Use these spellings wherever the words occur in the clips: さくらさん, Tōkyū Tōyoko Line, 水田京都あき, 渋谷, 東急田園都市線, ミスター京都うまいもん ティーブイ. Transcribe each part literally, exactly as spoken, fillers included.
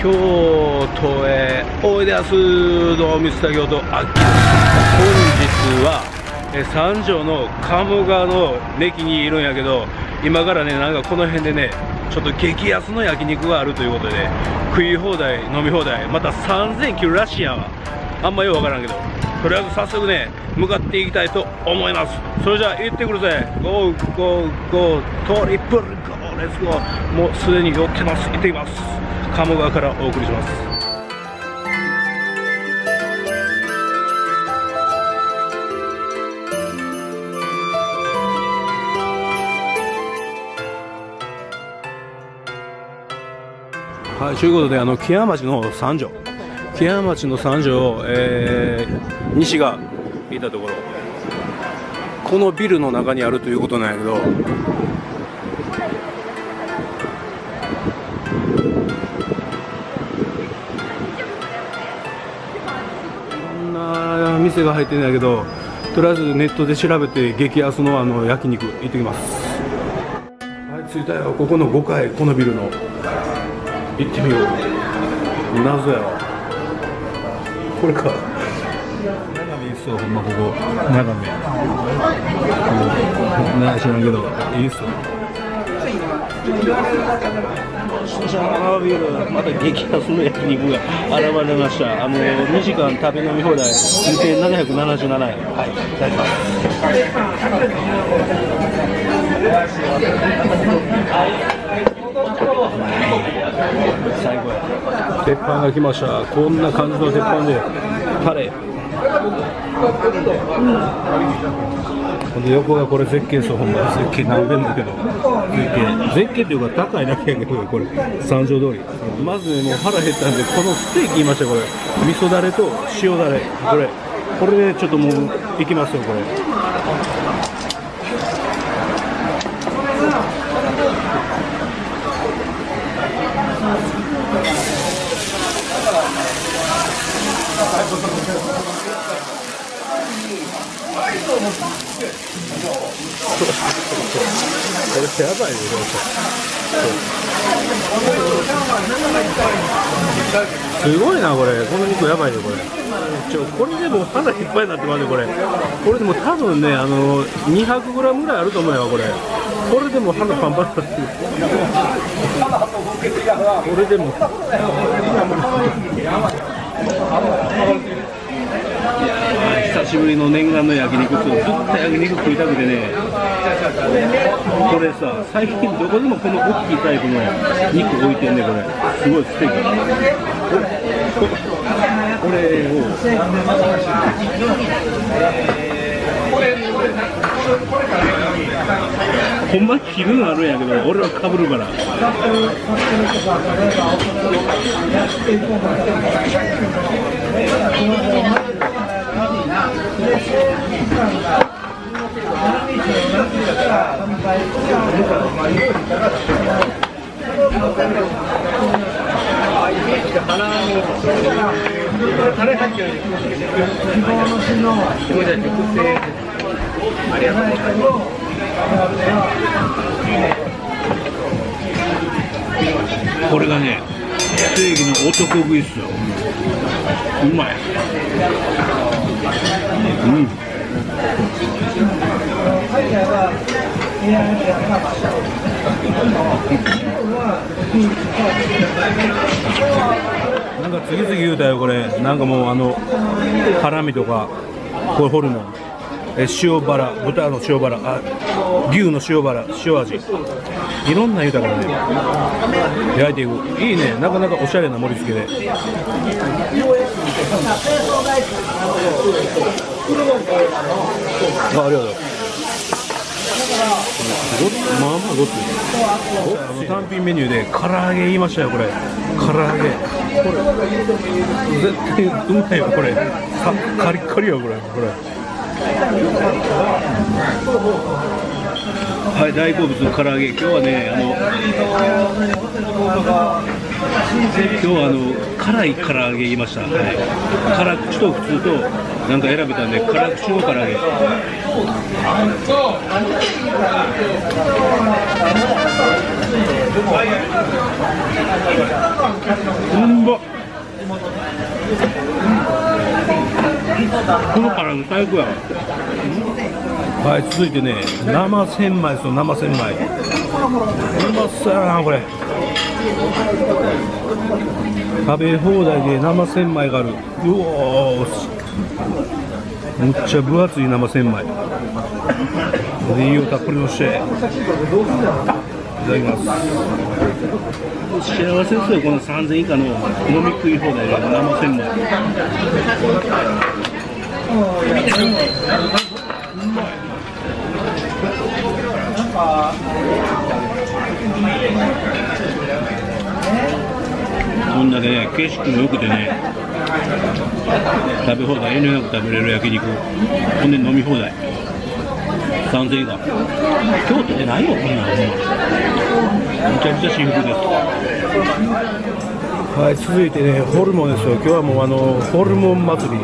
京都へおいでやす。どうも、水田京都あき。本日はえ三条の鴨川の駅にいるんやけど、今からね、なんかこの辺でね、ちょっと激安の焼肉があるということで、ね、食い放題飲み放題、またさんぜん切るらしいやんわ。あんまようわからんけど、とりあえず早速ね向かっていきたいと思います。それじゃあ行ってくるぜ。ゴーゴーゴートリプルゴーレッツゴー。もうすでに寄ってます。行ってきます。鴨川からお送りします。はい、ということで、あの木屋町の三条、木屋町の三条、えー、西がいたところ、このビルの中にあるということなんやけど、店が入ってんだけど、とりあえずネットで調べて激安のあの焼肉行ってきます。はい、着いたよ。ここのごかい、このビルの。行ってみよう。謎やろこれか。眺めいいっすよ、ほんま。ここ眺めなんか知らんけどいいっすよ。あのビル、また激安の焼肉が現れました。あのにじかん食べ飲み放題にせんななひゃくななじゅうななえん。はい、いただきます。最高や。鉄板が来ました。こんな感じの鉄板でカレー、うん、で横がこれ絶景ですよ。ほんま絶景何遍だけど、絶景絶景っていうか高いだけやけど、これ三条通り。まずもう腹減ったんで、このステーキいました。これ味噌だれと塩だれ、これこれでちょっともういきますよ。これこれ手やばいよ。すごいなこれ。この肉やばいよこれ。ちょこれでも腹いっぱいになってますよこれ。これでも多分ね、あのにひゃくグラムぐらいあると思うよこれ。これでも腹パンパンになってる。これでも。久しぶりの念願の焼肉。そうずっと焼肉食いたくてね。これさ、最近どこでもこの大きいタイプの肉置いてんね。これすごいステーキ。これをほんま切るのあるんやけど、俺はかぶるから。ありがとうございます。これがね、正義の男食いっすよ。うまい。うん。なんか次々言うたよこれ。なんかもうあのハラミとかこれホルモン。塩バラ、豚の塩バラ、あ牛の塩バラ、塩味、いろんな豊かなね焼いていく。いいね、なかなかおしゃれな盛り付けで。あ、ありがとう。まあまあごっつい。単品メニューで唐揚げ言いましたよこれ。唐揚げこれ絶対うまいよこれ。カリッカリよこれ。これはい、大好物の唐揚げ。今日はね、あの今日はあの辛い唐揚げ言いました、はい、辛口と普通となんか選べたんで、辛口の唐揚げ。うんこのから歌いくやん。はい、続いてね、生千枚ですよ、生千枚。うまそうやな、これ。食べ放題で生千枚がある。うおー、むっちゃ分厚い生千枚。栄養たっぷりのして。いただきます。幸せですよ、このさんぜん以下の飲み食い放題で生千枚。こんだけね、景色も良くてね、食べ放題遠慮なく食べれる焼肉、ほんで飲み放題。さんぜん以下。京都でないよ、こんなの。めちゃめちゃ私服です。はい、続いてね、ホルモンですよ。今日はもうあのホルモン祭り。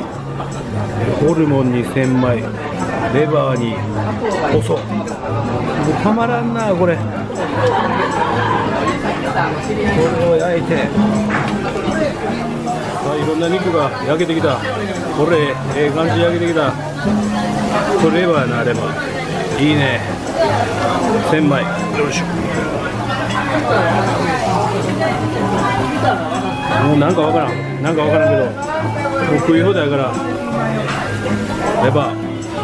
ホルモンに千枚、レバーにおそ。たまらんな、これ。これを焼いて。あ、いろんな肉が焼けてきた。これ、ええ感じで焼けてきた。これレバーな、レバー。いいね。千枚。よいしょ。もうなんかわからん、なんかわからんけど、もう食い放題やから。レバー。そ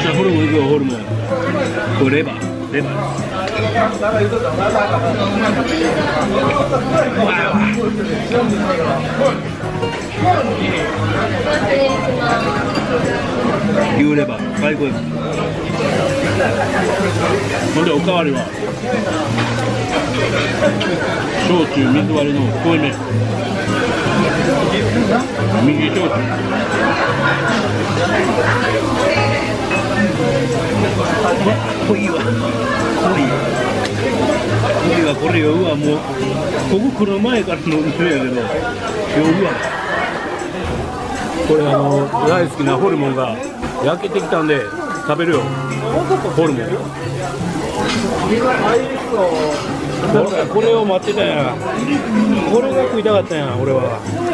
したらホルモンいくよ、ホルモン。これレバー、レバー。うわ。牛レバー、最高です。それでおかわりは焼酎水割りの濃いめ右焼酎濃いわ濃い濃いわこれ酔うわもうここ来る前から飲んでるやけど酔うわこれあの大好きなホルモンが焼けてきたんで食べるよホルモン。これを待ってたやん。これが食いたかったやん、俺は。こ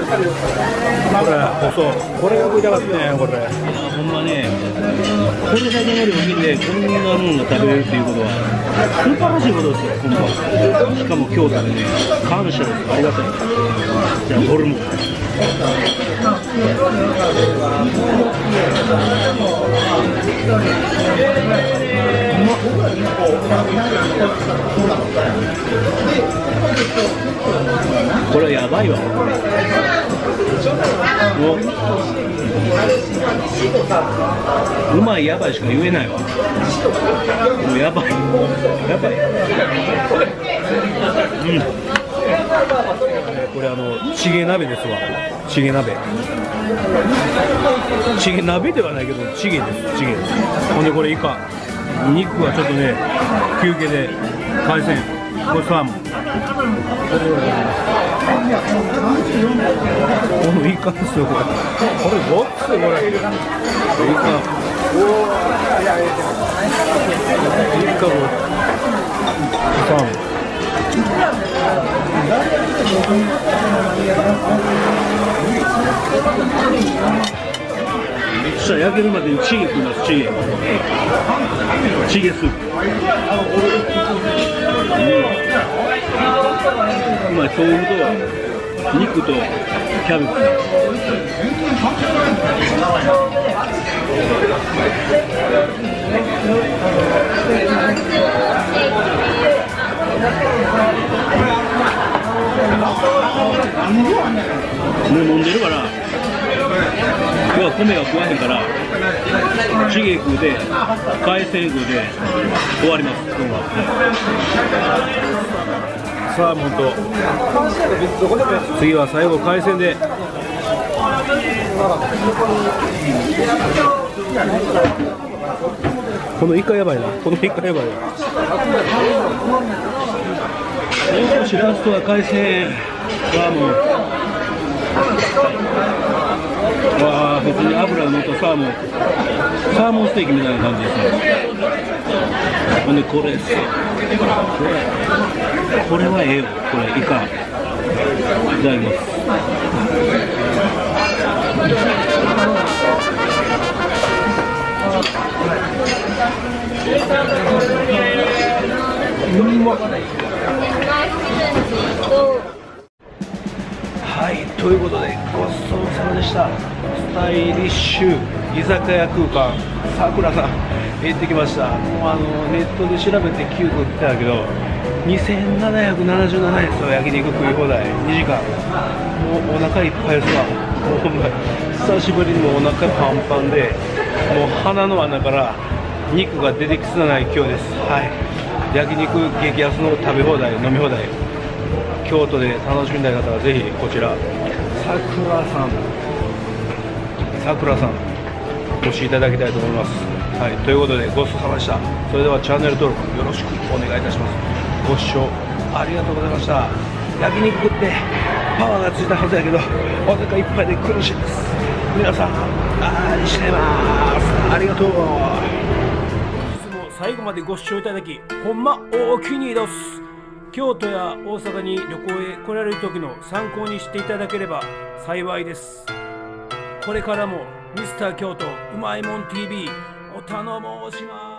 れ、細。これが食いたかったやん、これ。ほんまね、これだけの料金でこんなものが食べれるっていうことは、素晴らしいことですよ、ほんま。しかも京都でね、感謝です。ありがたい。じゃあ、ホルモン。これやばいわ。うまいやばいしか言えないわ。もうやばいやばい。うん。これあのチゲ鍋ですわ。チゲ鍋。チゲ鍋ではないけどチゲです。チゲです。ほんでこれイカ。肉はちょっとね休憩で海鮮。これサーモン。このイカですよこれ。これごっついこれ。イカ。イカごっつい。サーモン。そしたら焼けるまでにチゲ食います、チゲ。チゲスープ。うん、まあ、豆腐と肉とキャベツ。もう飲んでるから今日は米が食わへんからチゲ食うで海鮮食うで終わります。今日はサーモンと次は最後海鮮でこのイカやばいなこのイカやばいな。シラスとは海鮮はもうわあ普通に油を塗ったサーモンサーモンステーキみたいな感じですね。ほんでこれですこれはええよこれイカいただきます。はい、ということでごちそうさまでした。スタイリッシュ居酒屋空間さくらさん行ってきました。もうあのネットで調べてキューブってたけどにせんななひゃくななじゅうななえんですよ。焼肉食い放題にじかん、もうお腹いっぱいですわ。ほんま久しぶりにもうお腹パンパンで、もう鼻の穴から肉が出てきそうな今日です。はい、焼肉激安の食べ放題飲み放題、京都で楽しみたい方はぜひこちらさくらさんさくらさんお越しいただきたいと思います。はい、ということでごちそうさまでした。それではチャンネル登録よろしくお願いいたします。ご視聴ありがとうございました。焼肉ってパワーがついたはずやけどお腹いっぱいで苦しいです。皆さん愛してます。ありがとう。いつも最後までご視聴いただきほんまお気に入りです。京都や大阪に旅行へ来られる時の参考にしていただければ幸いです。これからもミスター京都うまいもん ティーブイ お頼もうします。